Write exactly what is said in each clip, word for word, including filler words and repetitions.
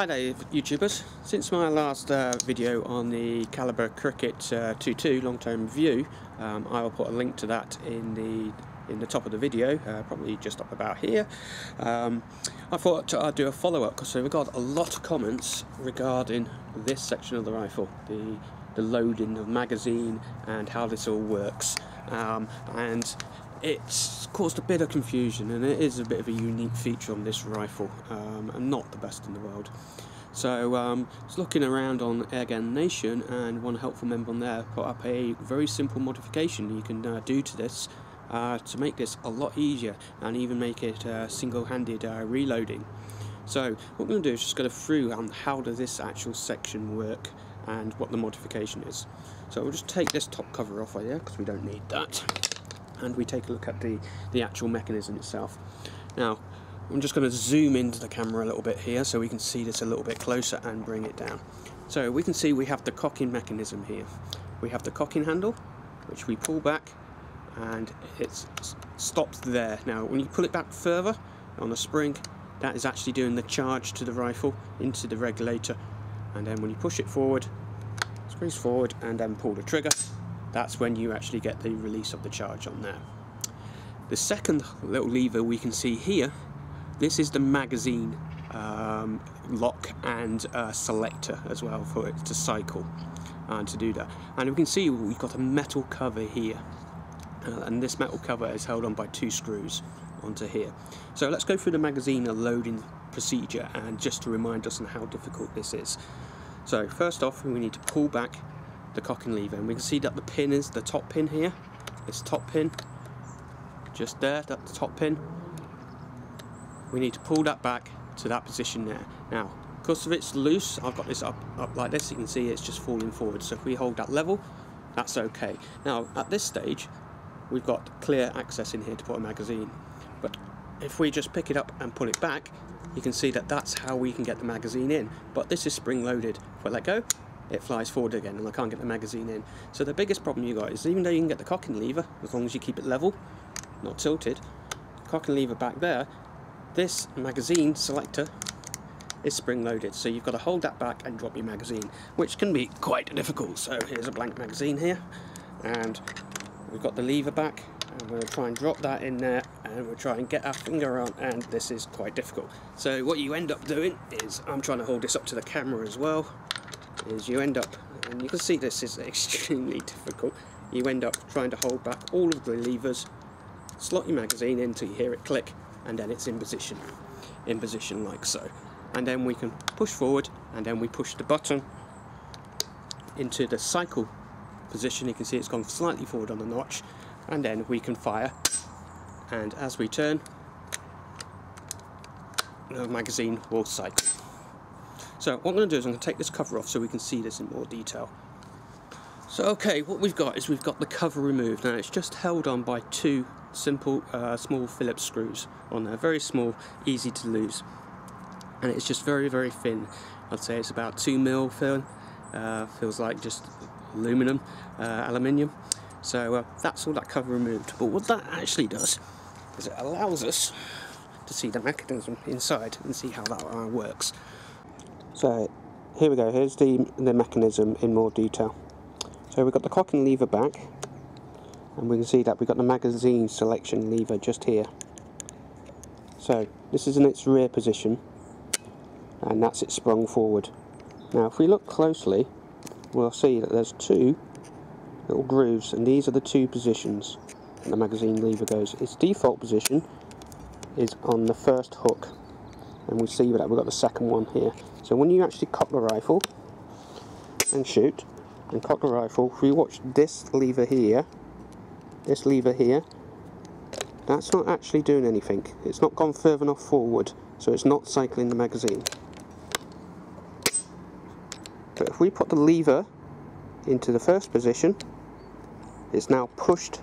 Hi there, YouTubers. Since my last uh, video on the Kalibrgun Cricket two two uh, long-term view, um, I will put a link to that in the in the top of the video, uh, probably just up about here. Um, I thought I'd do a follow-up because we got a lot of comments regarding this section of the rifle, the the loading of magazine and how this all works, um, and it's caused a bit of confusion, and it is a bit of a unique feature on this rifle, um, and not the best in the world. So um, I was looking around on Airgun Nation, and one helpful member on there put up a very simple modification you can uh, do to this uh, to make this a lot easier and even make it uh, single-handed uh, reloading. So what we're going to do is just go through on how does this actual section work and what the modification is. So we'll just take this top cover off here because we don't need that, and we take a look at the, the actual mechanism itself. Now, I'm just going to zoom into the camera a little bit here so we can see this a little bit closer and bring it down. So we can see we have the cocking mechanism here. We have the cocking handle, which we pull back, and it's stopped there. Now, when you pull it back further on the spring, that is actually doing the charge to the rifle into the regulator, and then when you push it forward, squeeze forward, and then pull the trigger, that's when you actually get the release of the charge on there. The second little lever we can see here, this is the magazine um, lock and uh, selector as well for it to cycle and uh, to do that. And we can see we've got a metal cover here, uh, and this metal cover is held on by two screws onto here. So let's go through the magazine loading procedure, and just to remind us on how difficult this is. So first off, we need to pull back the cocking lever, and we can see that the pin is the top pin here, this top pin just there, that's the top pin. We need to pull that back to that position there. Now because of it's loose, I've got this up, up like this, you can see it's just falling forward, so if we hold that level, that's okay. Now at this stage we've got clear access in here to put a magazine, but if we just pick it up and pull it back, you can see that that's how we can get the magazine in, but this is spring loaded. If I let go, it flies forward again, and I can't get the magazine in. So the biggest problem you got is, even though you can get the cocking lever, as long as you keep it level, not tilted, cocking lever back there, this magazine selector is spring loaded, so you've got to hold that back and drop your magazine, which can be quite difficult. So here's a blank magazine here, and we've got the lever back, and we'll try and drop that in there, and we'll try and get our finger on, and this is quite difficult. So what you end up doing is, I'm trying to hold this up to the camera as well, is you end up, and you can see this is extremely difficult, you end up trying to hold back all of the levers, slot your magazine in until you hear it click, and then it's in position, in position like so. And then we can push forward, and then we push the button into the cycle position, you can see it's gone slightly forward on the notch, and then we can fire, and as we turn, the magazine will cycle. So what I'm going to do is I'm going to take this cover off so we can see this in more detail. So okay, what we've got is we've got the cover removed. Now it's just held on by two simple uh, small Phillips screws on there. Very small, easy to lose. And it's just very, very thin. I'd say it's about two mil thin. Uh, feels like just aluminum, uh, aluminium. So uh, that's all that cover removed. But what that actually does is it allows us to see the mechanism inside and see how that uh, works. So here we go, here's the, the mechanism in more detail. So we've got the cocking lever back, and we can see that we've got the magazine selection lever just here. So this is in its rear position, and that's it sprung forward. Now if we look closely, we'll see that there's two little grooves, and these are the two positions that the magazine lever goes. Its default position is on the first hook, and we see that we've got the second one here. So when you actually cock the rifle and shoot and cock the rifle, if you watch this lever here, this lever here, that's not actually doing anything. It's not gone further enough forward, so it's not cycling the magazine. But if we put the lever into the first position, it's now pushed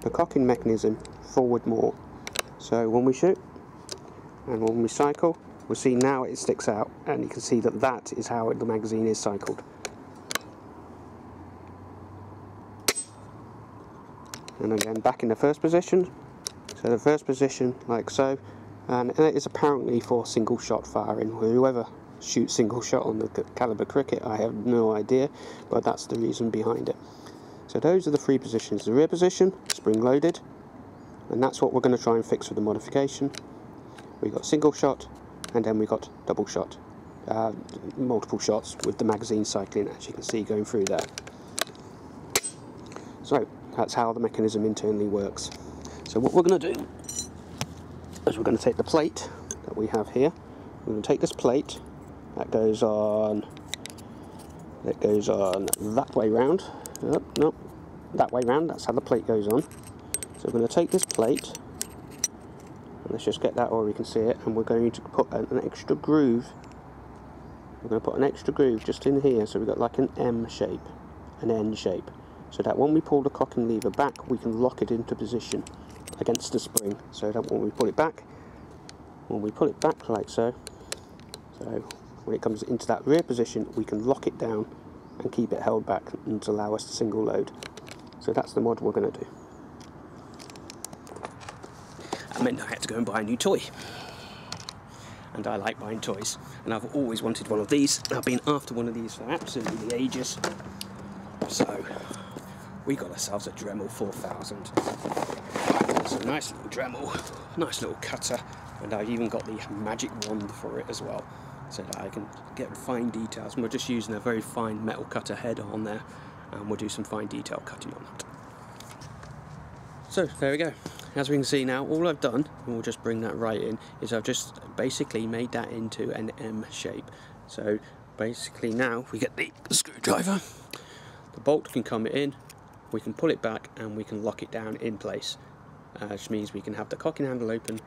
the cocking mechanism forward more. So when we shoot, and when we cycle, we'll see now it sticks out, and you can see that that is how the magazine is cycled. And again, back in the first position, so the first position like so, and it is apparently for single shot firing, whoever shoot single shot on the Kalibrgun Cricket, I have no idea, but that's the reason behind it. So those are the three positions: the rear position, spring loaded, and that's what we're going to try and fix with the modification. We got single shot, and then we got double shot, uh, multiple shots with the magazine cycling, as you can see going through there. So that's how the mechanism internally works. So what we're going to do is we're going to take the plate that we have here. We're going to take this plate that goes on, that goes on that way round. Oh, no, that way round. That's how the plate goes on. So we're going to take this plate, and let's just get that where we can see it. And we're going to put an extra groove. We're going to put an extra groove just in here, so we've got like an M shape, an N shape, so that when we pull the cocking lever back, we can lock it into position against the spring. So that when we pull it back, when we pull it back like so, so when it comes into that rear position, we can lock it down and keep it held back and allow us to single load. So that's the mod we're going to do. That meant I had to go and buy a new toy. And I like buying toys. And I've always wanted one of these. I've been after one of these for absolutely ages. So we got ourselves a Dremel four thousand. It's a nice little Dremel, nice little cutter, and I've even got the magic wand for it as well, so that I can get fine details. And we're just using a very fine metal cutter head on there, and we'll do some fine detail cutting on that. So there we go. As we can see now, all I've done, and we'll just bring that right in, is I've just basically made that into an M shape. So basically now we get the screwdriver, the bolt can come in, we can pull it back, and we can lock it down in place, uh, which means we can have the cocking handle open,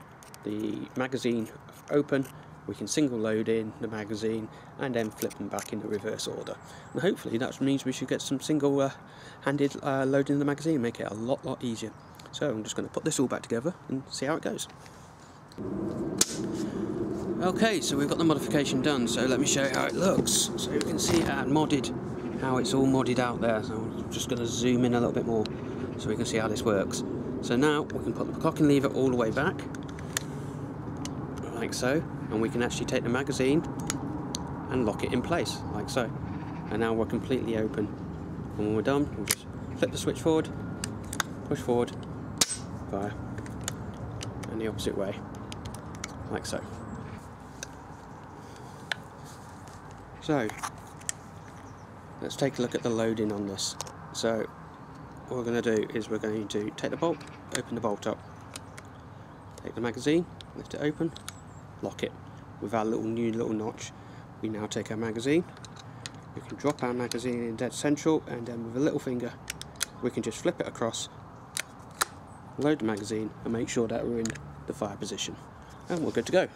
the magazine open, we can single load in the magazine, and then flip them back in the reverse order. And hopefully that means we should get some single uh, handed uh, loading in the magazine, make it a lot lot easier. So I'm just going to put this all back together and see how it goes. Okay, so we've got the modification done, so let me show you how it looks. So you can see how modded, how it's all modded out there. So I'm just going to zoom in a little bit more so we can see how this works. So now we can put the cocking lever all the way back like so, and we can actually take the magazine and lock it in place like so, and now we're completely open. And when we're done, we'll just flip the switch forward, push forward, fire, and the opposite way like so. So let's take a look at the loading on this. So what we're going to do is we're going to take the bolt, open the bolt up, take the magazine, lift it open, lock it with our little new little notch. We now take our magazine, we can drop our magazine in dead central, and then with a little finger we can just flip it across, load the magazine, and make sure that we're in the fire position, and we're good to go.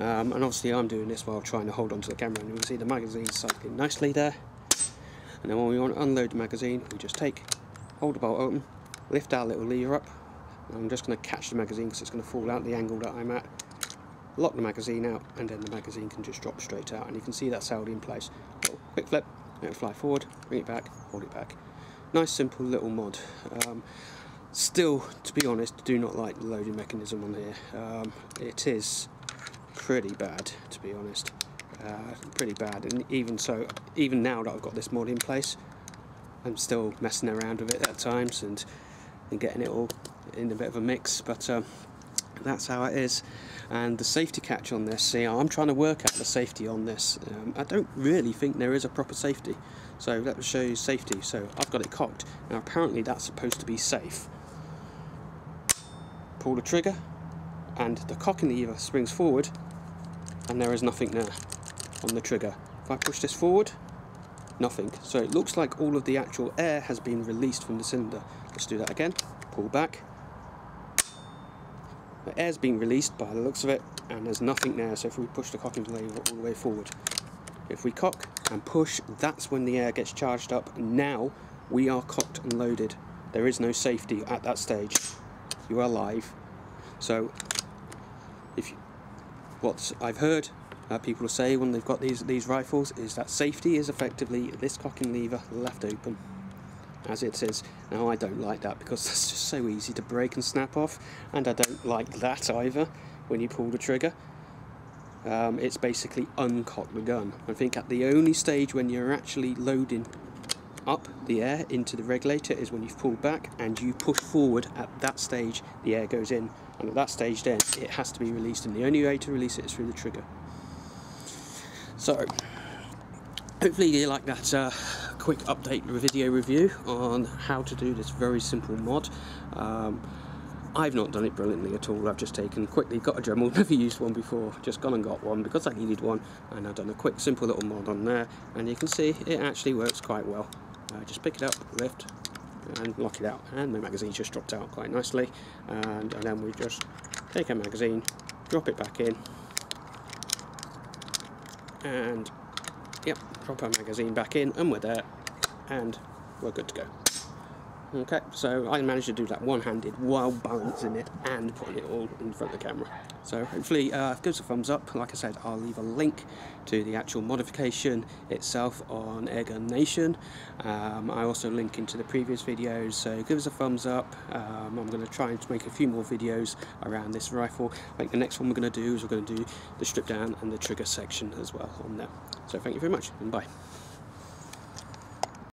Um, and obviously I'm doing this while trying to hold onto the camera, and you can see the magazine cycling nicely there. And then when we want to unload the magazine, we just take, hold the bolt open, lift our little lever up. I'm just going to catch the magazine because it's going to fall out the angle that I'm at, lock the magazine out, and then the magazine can just drop straight out. And you can see that's held in place. Little quick flip, let it fly forward, bring it back, hold it back. Nice simple little mod. Um, still, to be honest, do not like the loading mechanism on here. Um, it is pretty bad, to be honest. Uh, pretty bad, and even so, even now that I've got this mod in place, I'm still messing around with it at times and, and getting it all in a bit of a mix. But um, that's how it is. And the safety catch on this, see, I'm trying to work out the safety on this. Um, I don't really think there is a proper safety. So let me show you safety. So I've got it cocked. Now apparently that's supposed to be safe. Pull the trigger, and the cocking lever springs forward, and there is nothing there on the trigger. If I push this forward, nothing. So it looks like all of the actual air has been released from the cylinder. Let's do that again. Pull back. The air's been released by the looks of it, and there's nothing there. So if we push the cocking lever all the way forward, if we cock and push, that's when the air gets charged up. Now we are cocked and loaded. There is no safety at that stage. You are live. So if you, what I've heard uh, people say when they've got these these rifles is that safety is effectively this cocking lever left open, as it is. Now I don't like that because that's just so easy to break and snap off, and I don't like that either when you pull the trigger. um, it's basically uncock the gun. I think at the only stage when you're actually loading up the air into the regulator is when you've pulled back and you push forward. At that stage the air goes in, and at that stage then it has to be released, and the only way to release it is through the trigger. So hopefully you like that uh, quick update video review on how to do this very simple mod. um, I've not done it brilliantly at all. I've just taken quickly got a Dremel, never used one before, just gone and got one because I needed one, and I've done a quick simple little mod on there, and you can see it actually works quite well. Uh, just pick it up, lift and lock it out, and the magazine just dropped out quite nicely, and, and then we just take our magazine, drop it back in, and yep, drop our magazine back in, and we're there, and we're good to go. Okay, so I managed to do that one-handed while balancing it and putting it all in front of the camera. So hopefully uh, give us a thumbs up. Like I said, I'll leave a link to the actual modification itself on Airgun Nation. Um, I also link into the previous videos, so give us a thumbs up. Um, I'm going to try and make a few more videos around this rifle. I think the next one we're going to do is we're going to do the strip down and the trigger section as well on there. So thank you very much, and bye.